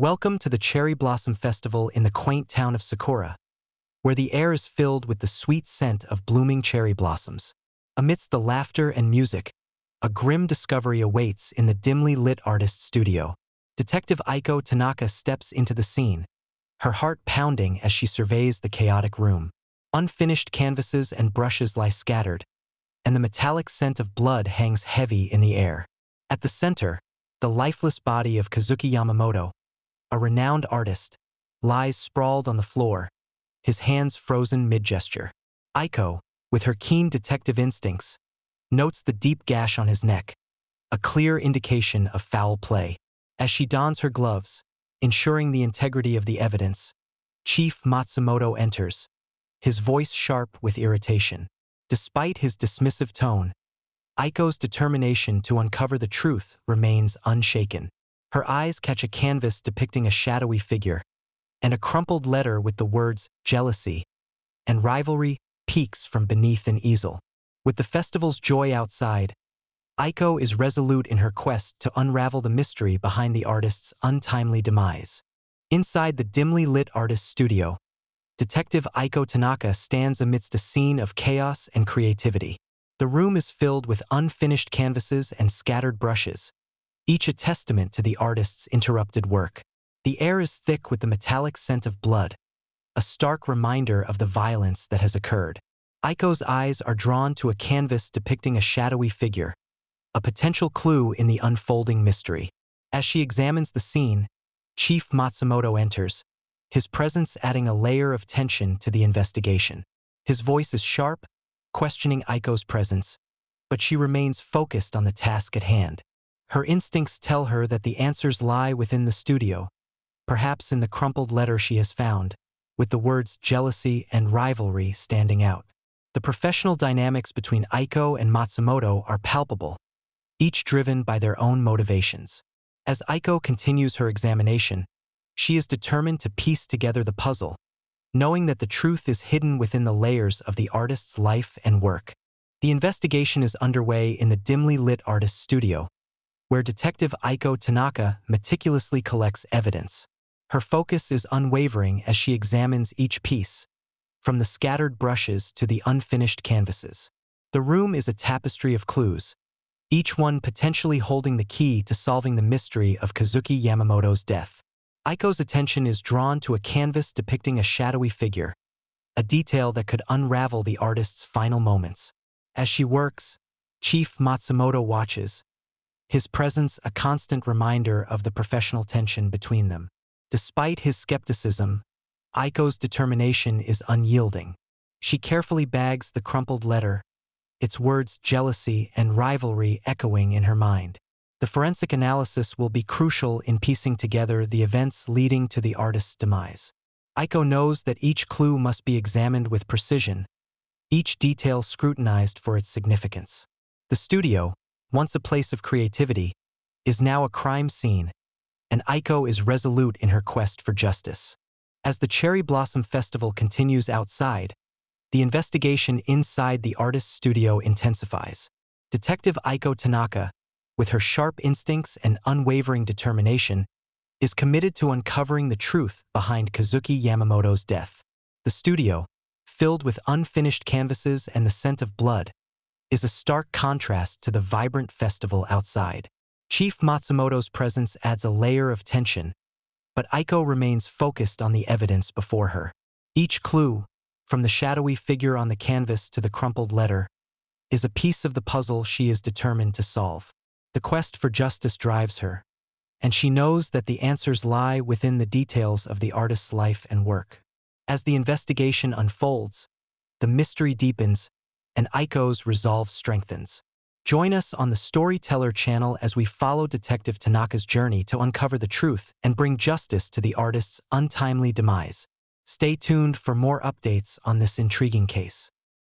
Welcome to the Cherry Blossom Festival in the quaint town of Sakura, where the air is filled with the sweet scent of blooming cherry blossoms. Amidst the laughter and music, a grim discovery awaits in the dimly lit artist's studio. Detective Aiko Tanaka steps into the scene, her heart pounding as she surveys the chaotic room. Unfinished canvases and brushes lie scattered, and the metallic scent of blood hangs heavy in the air. At the center, the lifeless body of Kazuki Yamamoto, a renowned artist, lies sprawled on the floor, his hands frozen mid-gesture. Aiko, with her keen detective instincts, notes the deep gash on his neck, a clear indication of foul play. As she dons her gloves, ensuring the integrity of the evidence, Chief Matsumoto enters, his voice sharp with irritation. Despite his dismissive tone, Aiko's determination to uncover the truth remains unshaken. Her eyes catch a canvas depicting a shadowy figure, and a crumpled letter with the words jealousy and rivalry peeks from beneath an easel. With the festival's joy outside, Aiko is resolute in her quest to unravel the mystery behind the artist's untimely demise. Inside the dimly lit artist's studio, Detective Aiko Tanaka stands amidst a scene of chaos and creativity. The room is filled with unfinished canvases and scattered brushes, each a testament to the artist's interrupted work. The air is thick with the metallic scent of blood, a stark reminder of the violence that has occurred. Aiko's eyes are drawn to a canvas depicting a shadowy figure, a potential clue in the unfolding mystery. As she examines the scene, Chief Matsumoto enters, his presence adding a layer of tension to the investigation. His voice is sharp, questioning Aiko's presence, but she remains focused on the task at hand. Her instincts tell her that the answers lie within the studio, perhaps in the crumpled letter she has found, with the words jealousy and rivalry standing out. The professional dynamics between Aiko and Matsumoto are palpable, each driven by their own motivations. As Aiko continues her examination, she is determined to piece together the puzzle, knowing that the truth is hidden within the layers of the artist's life and work. The investigation is underway in the dimly lit artist's studio, where Detective Aiko Tanaka meticulously collects evidence. Her focus is unwavering as she examines each piece, from the scattered brushes to the unfinished canvases. The room is a tapestry of clues, each one potentially holding the key to solving the mystery of Kazuki Yamamoto's death. Aiko's attention is drawn to a canvas depicting a shadowy figure, a detail that could unravel the artist's final moments. As she works, Chief Matsumoto watches, his presence a constant reminder of the professional tension between them. Despite his skepticism, Aiko's determination is unyielding. She carefully bags the crumpled letter, its words jealousy and rivalry echoing in her mind. The forensic analysis will be crucial in piecing together the events leading to the artist's demise. Aiko knows that each clue must be examined with precision, each detail scrutinized for its significance. The studio, once a place of creativity, is now a crime scene, and Aiko is resolute in her quest for justice. As the Cherry Blossom Festival continues outside, the investigation inside the artist's studio intensifies. Detective Aiko Tanaka, with her sharp instincts and unwavering determination, is committed to uncovering the truth behind Kazuki Yamamoto's death. The studio, filled with unfinished canvases and the scent of blood, is a stark contrast to the vibrant festival outside. Chief Matsumoto's presence adds a layer of tension, but Aiko remains focused on the evidence before her. Each clue, from the shadowy figure on the canvas to the crumpled letter, is a piece of the puzzle she is determined to solve. The quest for justice drives her, and she knows that the answers lie within the details of the artist's life and work. As the investigation unfolds, the mystery deepens, and Aiko's resolve strengthens. Join us on the Story Teller channel as we follow Detective Tanaka's journey to uncover the truth and bring justice to the artist's untimely demise. Stay tuned for more updates on this intriguing case.